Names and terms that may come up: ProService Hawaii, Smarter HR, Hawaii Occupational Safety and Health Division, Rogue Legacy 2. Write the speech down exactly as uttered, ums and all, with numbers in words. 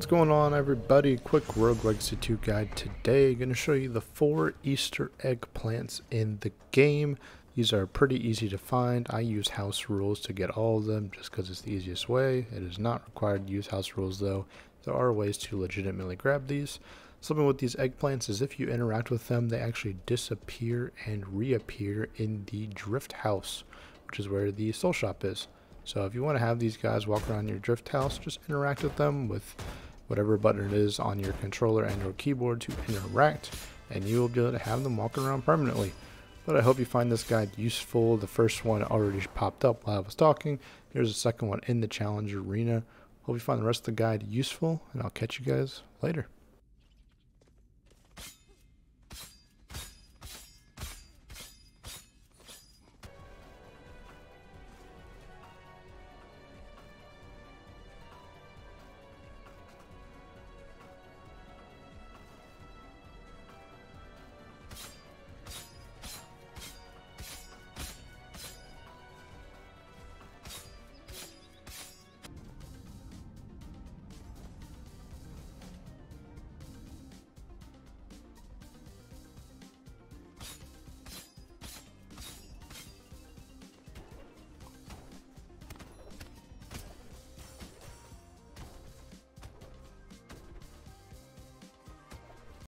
What's going on, everybody? Quick Rogue Legacy two guide today. Going to show you the four Easter egg plants in the game. These are pretty easy to find. I use house rules to get all of them just because it's the easiest way. It is not required to use house rules, though. There are ways to legitimately grab these. Something with these eggplants is if you interact with them, they actually disappear and reappear in the drift house, which is where the soul shop is. So if you want to have these guys walk around your drift house, just interact with them with whatever button it is on your controller and your keyboard to interact, and you will be able to have them walking around permanently. But I hope you find this guide useful. The first one already popped up while I was talking. Here's the second one in the challenge arena. Hope you find the rest of the guide useful, and I'll catch you guys later.